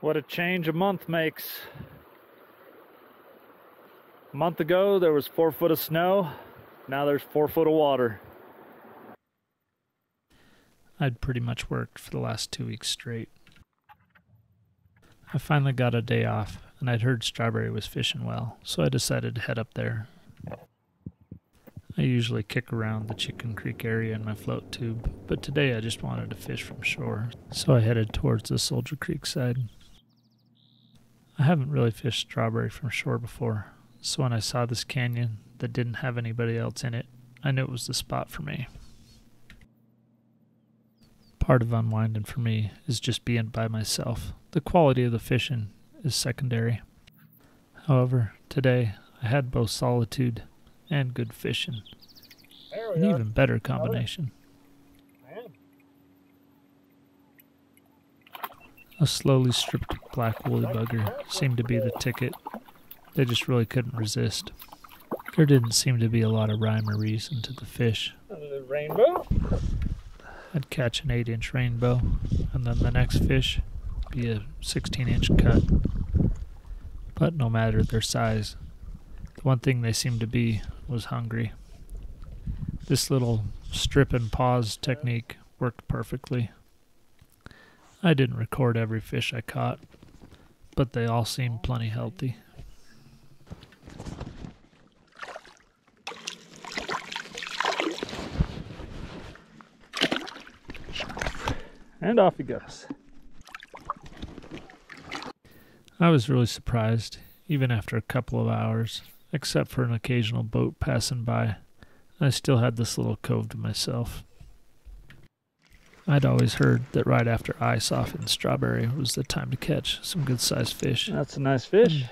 what a change a month makes. A month ago there was 4 foot of snow, now there's 4 foot of water. I'd pretty much worked for the last 2 weeks straight. I finally got a day off, and I'd heard Strawberry was fishing well, so I decided to head up there. I usually kick around the Chicken Creek area in my float tube, but today I just wanted to fish from shore, so I headed towards the Soldier Creek side. I haven't really fished Strawberry from shore before, so when I saw this canyon that didn't have anybody else in it, I knew it was the spot for me. Part of unwinding for me is just being by myself. The quality of the fishing is secondary. However, today I had both solitude and good fishing. An even better combination. A slowly stripped black woolly bugger seemed to be the ticket. They just really couldn't resist. There didn't seem to be a lot of rhyme or reason to the fish. The rainbow? I'd catch an 8-inch rainbow, and then the next fish be a 16-inch cut. But no matter their size, the one thing they seemed to be was hungry. This little strip and pause technique worked perfectly. I didn't record every fish I caught, but they all seemed plenty healthy. And off he goes. I was really surprised, even after a couple of hours, except for an occasional boat passing by. I still had this little cove to myself. I'd always heard that right after ice off in Strawberry was the time to catch some good-sized fish. That's a nice fish.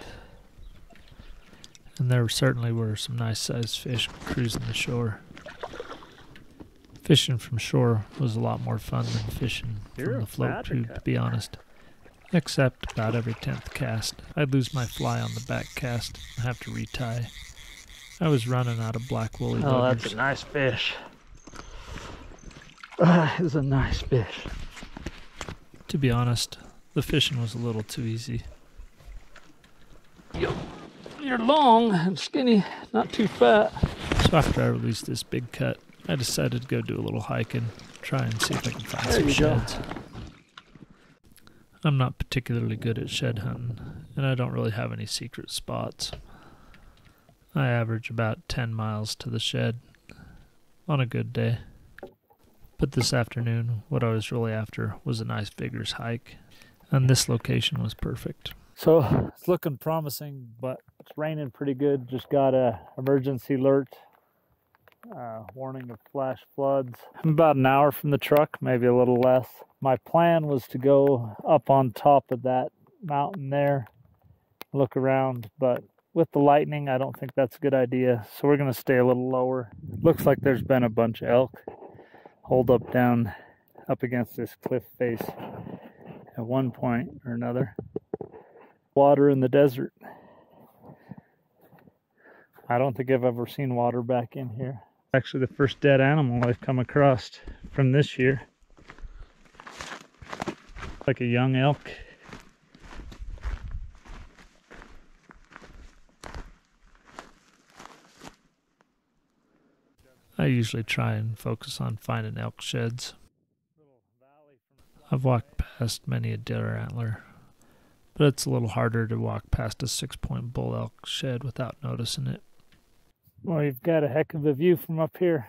And there certainly were some nice-sized fish cruising the shore. Fishing from shore was a lot more fun than fishing from the float tube, to be honest. Except about every 10th cast, I'd lose my fly on the back cast and have to retie. I was running out of black woolly buggers. Oh, that's a nice fish. That is a nice fish. To be honest, the fishing was a little too easy. You're long and skinny, not too fat. So after I released this big cut, I decided to go do a little hiking, try and see if I can find some sheds. I'm not particularly good at shed hunting, and I don't really have any secret spots. I average about 10 miles to the shed on a good day. But this afternoon, what I was really after was a nice vigorous hike, and this location was perfect. So it's looking promising, but it's raining pretty good. Just got an emergency alert. Warning of flash floods. I'm about an hour from the truck, maybe a little less. My plan was to go up on top of that mountain there, look around, but with the lightning, I don't think that's a good idea. So we're going to stay a little lower. Looks like there's been a bunch of elk holed up down up against this cliff face at one point or another. Water in the desert. I don't think I've ever seen water back in here. Actually the first dead animal I've come across from this year. Like a young elk. I usually try and focus on finding elk sheds. I've walked past many a deer antler, but it's a little harder to walk past a 6-point bull elk shed without noticing it. Well, you've got a heck of a view from up here.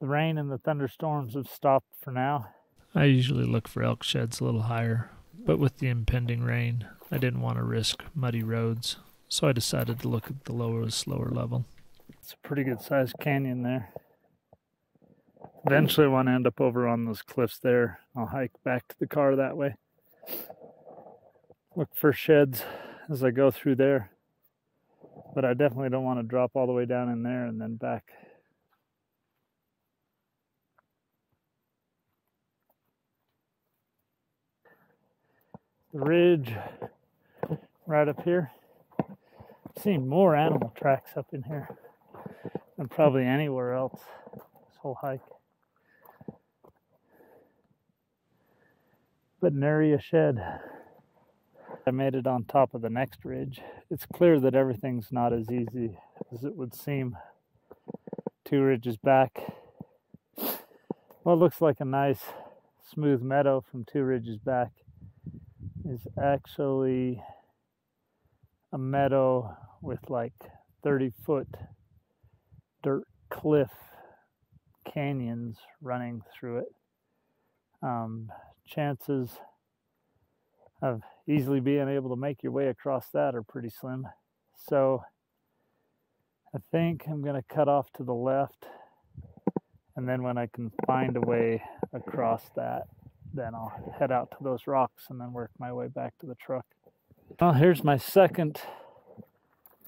The rain and the thunderstorms have stopped for now. I usually look for elk sheds a little higher, but with the impending rain, I didn't want to risk muddy roads, so I decided to look at the slower level. It's a pretty good-sized canyon there. Eventually, I want to end up over on those cliffs there. I'll hike back to the car that way. Look for sheds as I go through there. But I definitely don't want to drop all the way down in there and then back. The ridge right up here. I've seen more animal tracks up in here than probably anywhere else this whole hike. area shed. I made it on top of the next ridge. It's clear that everything's not as easy as it would seem. 2 ridges back. What looks like a nice smooth meadow from 2 ridges back is actually a meadow with like 30-foot dirt cliff canyons running through it. Chances of easily being able to make your way across that are pretty slim. So I think I'm going to cut off to the left, and then when I can find a way across that, then I'll head out to those rocks and then work my way back to the truck. Well, here's my second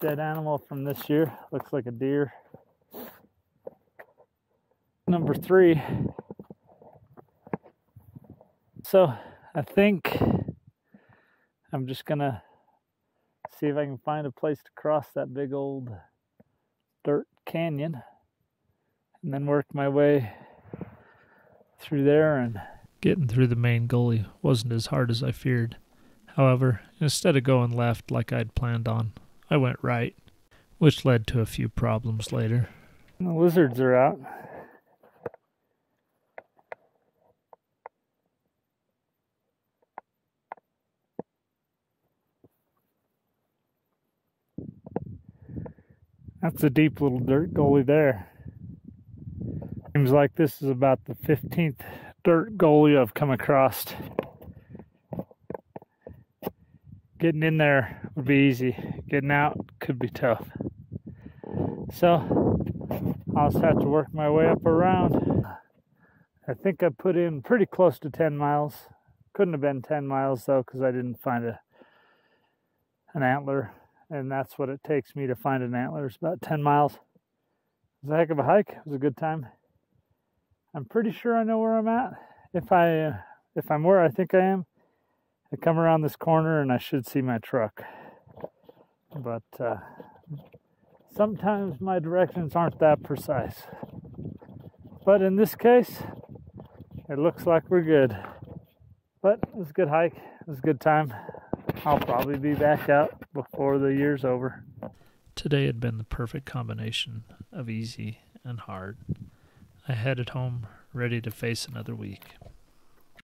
dead animal from this year. Looks like a deer. Number 3. So I think I'm just going to see if I can find a place to cross that big old dirt canyon and then work my way through there. And getting through the main gully wasn't as hard as I feared. However, instead of going left like I'd planned on, I went right, which led to a few problems later. The lizards are out. That's a deep little dirt gully there. Seems like this is about the 15th dirt gully I've come across. Getting in there would be easy. Getting out could be tough. So I'll just have to work my way up around. I think I put in pretty close to 10 miles. Couldn't have been 10 miles though, because I didn't find an antler. And that's what it takes me to find an antler. It's about 10 miles. It was a heck of a hike. It was a good time. I'm pretty sure I know where I'm at. If I'm where I think I am, I come around this corner and I should see my truck. But sometimes my directions aren't that precise. But in this case, it looks like we're good. But it was a good hike. It was a good time. I'll probably be back out before the year's over. Today had been the perfect combination of easy and hard. I headed home ready to face another week.